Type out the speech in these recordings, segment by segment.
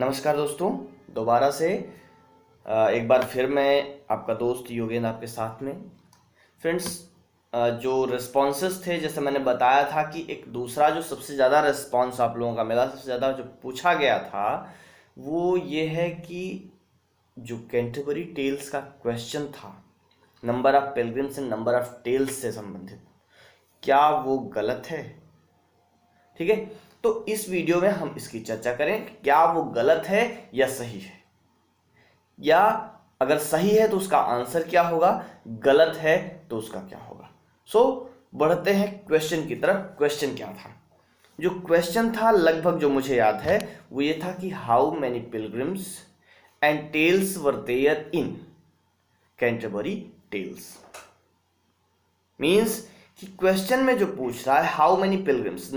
नमस्कार दोस्तों, दोबारा से एक बार फिर मैं आपका दोस्त योगेंद्र आपके साथ में। फ्रेंड्स, जो रिस्पॉन्सेस थे, जैसे मैंने बताया था कि एक दूसरा जो सबसे ज़्यादा रिस्पॉन्स आप लोगों का मिला, सबसे ज़्यादा जो पूछा गया था वो ये है कि जो कैंटरबरी टेल्स का क्वेश्चन था, number of pilgrims and number of tales से संबंधित, क्या वो गलत है। ठीक है, तो इस वीडियो में हम इसकी चर्चा करें कि क्या वो गलत है या सही है, या अगर सही है तो उसका आंसर क्या होगा, गलत है तो उसका क्या होगा। सो बढ़ते हैं क्वेश्चन की तरफ। क्वेश्चन क्या था? जो क्वेश्चन था लगभग जो मुझे याद है वो ये था कि how many pilgrims and tales were there in Canterbury tales. Means कि क्वेश्चन में जो पूछ रहा है हाउ मैनी पिलग्रिम्स,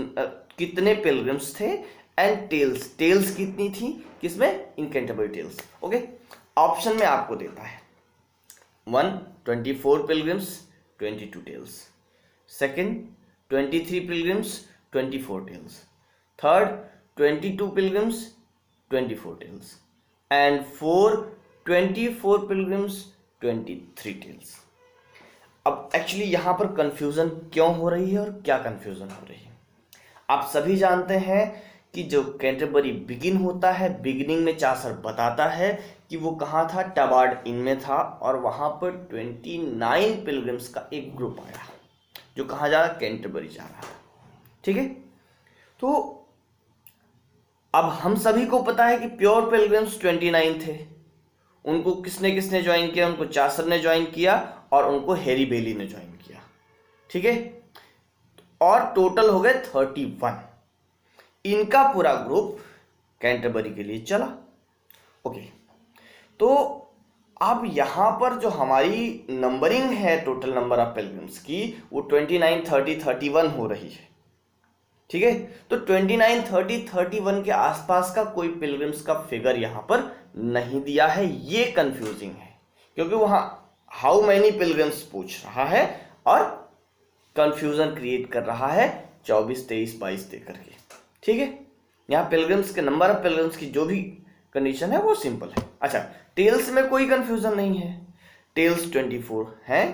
कितने पिलग्रिम्स थे, एंड टेल्स, टेल्स कितनी थी किसमें, in Canterbury tales. Okay, option में आपको देता है 1, 24 pilgrims, 22 tales, second 23 pilgrims, 24 tales, third 22 pilgrims, 24 tales, and 4, 24 pilgrims, 23 tales. अब एक्चुअली यहाँ पर कंफ्यूजन क्यों हो रही है और क्या कंफ्यूजन हो रही है, आप सभी जानते हैं कि जो कैंटरबरी बिगिन होता है, बिगिनिंग में चासर बताता है कि वो कहाँ था, टबार्ड इन में था, और वहाँ पर 29 पिलग्रिम्स का एक ग्रुप आया जो कहाँ जा रहा, कैंटरबरी जा रहा है। ठीक है, तो अब हम सभी को पता है कि प्योर पिलग्रिम्स 29 थे। उनको किसने ज्वाइन किया, उनको चासर ने ज्वाइन किया और उनको हैरी बेली ने ज्वाइन किया। ठीक है, और टोटल हो गए 31। इनका पूरा ग्रुप कैंटरबरी के लिए चला। ओके, तो अब यहाँ पर जो हमारी नंबरिंग है टोटल नंबर ऑफ पिलग्रिम्स की, वो 29, 30, 31 हो रही है। ठीक है, तो 29, 30, 31 के आसपास का कोई पिलग्रिम्स का फिगर यहाँ पर नहीं दिया है। ये कंफ्यूजिंग है क्योंकि वहाँ हाउ मैनी पिलग्रिम्स पूछ रहा है और कंफ्यूजन क्रिएट कर रहा है 24, 23, 22 दे करके। ठीक है, यहाँ पिलग्रिम्स के नंबर ऑफ पिलग्रिम्स की जो भी कंडीशन है वो सिंपल है। अच्छा, टेल्स में कोई कंफ्यूजन नहीं है। टेल्स 24 हैं,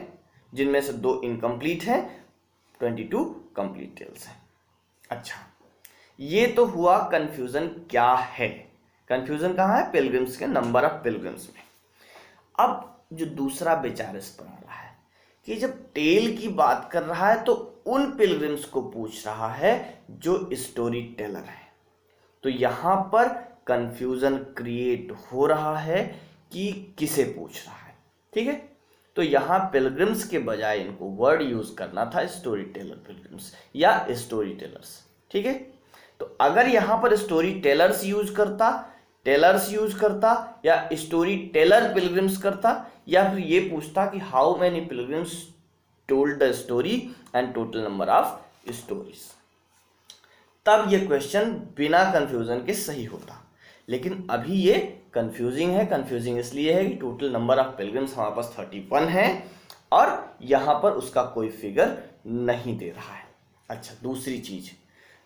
जिनमें से 2 इनकम्प्लीट हैं, 22 कंप्लीट टेल्स हैं। अच्छा, ये तो हुआ कंफ्यूजन क्या है। कंफ्यूजन कहाँ है, पिलग्रिम्स के नंबर ऑफ पिलग्रिम्स में। अब जो दूसरा विचार इस पर आ रहा है कि जब टेल की बात कर रहा है तो उन पिलग्रिम्स को पूछ रहा है जो स्टोरी टेलर है, तो यहाँ पर कंफ्यूजन क्रिएट हो रहा है कि किसे पूछ रहा है। ठीक है, तो यहाँ पिलग्रिम्स के बजाय इनको वर्ड यूज करना था स्टोरी टेलर पिलग्रिम्स या स्टोरी टेलर्स। ठीक है, तो अगर यहाँ पर स्टोरी टेलर्स यूज करता, टेलर्स यूज करता, या स्टोरी टेलर पिलग्रिम्स करता, या फिर ये पूछता कि how many pilgrims told the story and total number of stories, तब ये क्वेश्चन बिना कंफ्यूजन के सही होता। लेकिन अभी ये कंफ्यूजिंग है। कंफ्यूजिंग इसलिए है कि टोटल नंबर ऑफ पिलग्रिम्स हमारे पास 31 है और यहाँ पर उसका कोई फिगर नहीं दे रहा है। अच्छा, दूसरी चीज,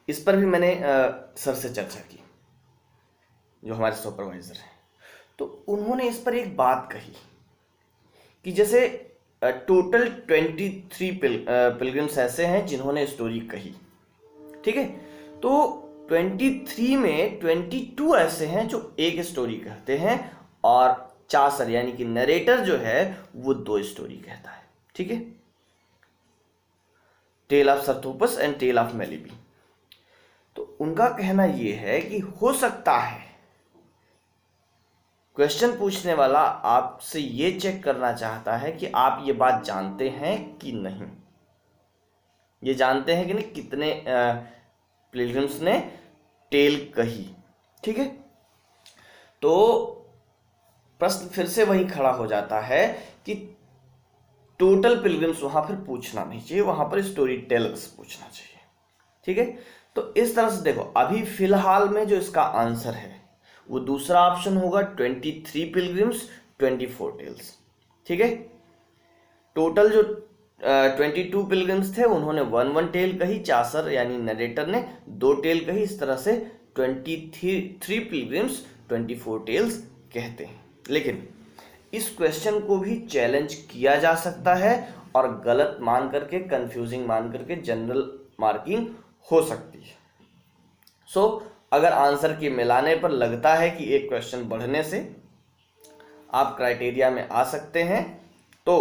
इस पर भी मैंने सर से चर्चा की जो हमारे सुपरवाइजर हैं, तो उन्होंने इस पर एक बात कही कि जैसे टोटल 23 पिलग्रिम्स ऐसे हैं जिन्होंने स्टोरी कही। ठीक है, तो 23 में 22 ऐसे हैं जो एक स्टोरी कहते हैं और चासर यानी कि नरेटर जो है वो 2 स्टोरी कहता है। ठीक है, tale of सरथोपस and tale of Melibee. तो उनका कहना ये है कि हो सकता है क्वेश्चन पूछने वाला आपसे ये चेक करना चाहता है कि आप ये बात जानते हैं कि नहीं, ये जानते हैं कि नहीं कितने पिलग्रिम्स ने टेल कही। ठीक है, तो प्रश्न फिर से वही खड़ा हो जाता है कि टोटल पिलग्रिम्स वहाँ फिर पूछना नहीं चाहिए, वहाँ पर स्टोरी टेलर्स पूछना चाहिए। ठीक है, तो इस तरह से देखो, अभी फिलहाल में जो इसका आंसर है वो दूसरा ऑप्शन होगा 23 पिलग्रिम्स, 24 टेल्स। ठीक है, टोटल जो 22 पिलग्रिम्स थे उन्होंने 1 टेल कही, चासर यानी नरेटर ने 2 टेल कही, इस तरह से 23 प्रीलिम्स 24 टेल्स कहते हैं। लेकिन इस क्वेश्चन को भी चैलेंज किया जा सकता है और गलत मान करके, कंफ्यूजिंग मान करके जनरल मार्किंग हो सकती है। सो अगर आंसर के मिलाने पर लगता है कि एक क्वेश्चन बढ़ने से आप क्राइटेरिया में आ सकते हैं तो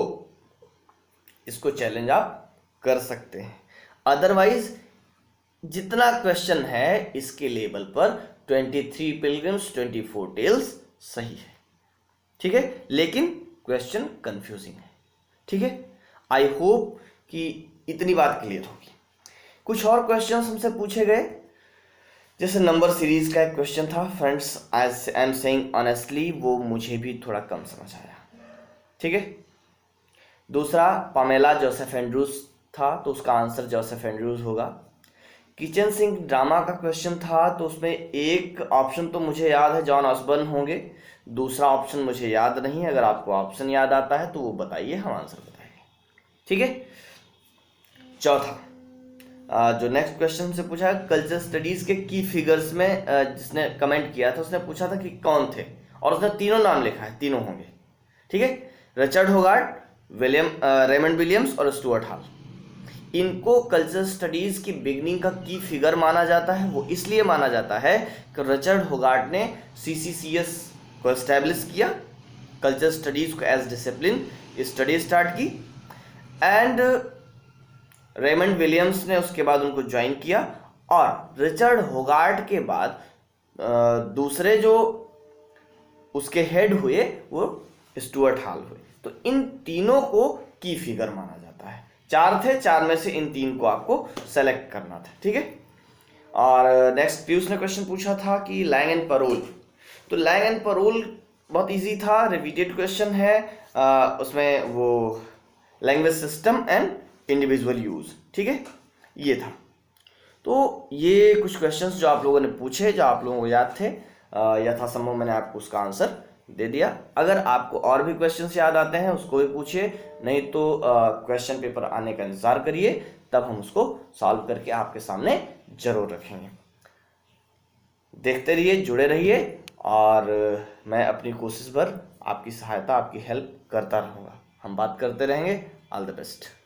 इसको चैलेंज आप कर सकते हैं। अदरवाइज जितना क्वेश्चन है इसके लेवल पर 23 पिलग्रिम्स 24 टेल्स सही है, ठीक है, लेकिन क्वेश्चन कंफ्यूजिंग है, ठीक है। आई होप कि इतनी बात क्लियर होगी। कुछ और क्वेश्चंस हमसे पूछे गए, जैसे नंबर सीरीज का एक क्वेश्चन था, friends I am saying honestly, वो मुझे भी थोड़ा कम समझ आया, ठीक है। दूसरा पामेला जोसेफ एंड्रूज था तो उसका आंसर जोसेफ एंड्रूज होगा। किचन सिंक ड्रामा का क्वेश्चन था तो उसमें एक ऑप्शन तो मुझे याद है, जॉन ऑस्बर्न होंगे, दूसरा ऑप्शन मुझे याद नहीं है। अगर आपको ऑप्शन याद आता है तो वो बताइए, हम आंसर बताएंगे, ठीक है। चौथा जो नेक्स्ट क्वेश्चन से पूछा है, कल्चर स्टडीज़ के की फिगर्स में जिसने कमेंट किया था उसने पूछा था कि कौन थे, और उसने तीनों नाम लिखा है, तीनों होंगे, ठीक है, रिचर्ड होगार्ट, रेमंड विलियम्स और स्टुअर्ट हॉल। इनको कल्चर स्टडीज़ की बिगनिंग का की फिगर माना जाता है। वो इसलिए माना जाता है कि रिचर्ड होगार्ट ने CCCS को इस्टेब्लिश किया, कल्चर स्टडीज़ को एज डिसिप्लिन स्टडी स्टार्ट की, एंड रेमंड विलियम्स ने उसके बाद उनको ज्वाइन किया। और रिचर्ड होगार्ट के बाद दूसरे जो उसके हेड हुए वो स्टुअर्ट हॉल हुए। तो इन तीनों को की फिगर माना जाता है। चार थे, चार में से इन तीन को आपको सेलेक्ट करना था, ठीक है। और नेक्स्ट पीयूष ने क्वेश्चन पूछा था कि लैंग एंड पैरोल, तो लैंग एंड पैरोल बहुत इजी था, रिपीटेड क्वेश्चन है, उसमें वो language system and individual use, ठीक है, ये था। तो ये कुछ क्वेश्चंस जो आप लोगों ने पूछे, जो आप लोगों को याद थे, यथासंभव मैंने आपको उसका आंसर दे दिया। अगर आपको और भी क्वेश्चंस याद आते हैं उसको भी पूछिए, नहीं तो क्वेश्चन पेपर आने का इंतज़ार करिए, तब हम उसको सॉल्व करके आपके सामने जरूर रखेंगे। देखते रहिए, जुड़े रहिए, और मैं अपनी कोशिश पर आपकी सहायता, आपकी हेल्प करता रहूँगा। हम बात करते रहेंगे। All the best.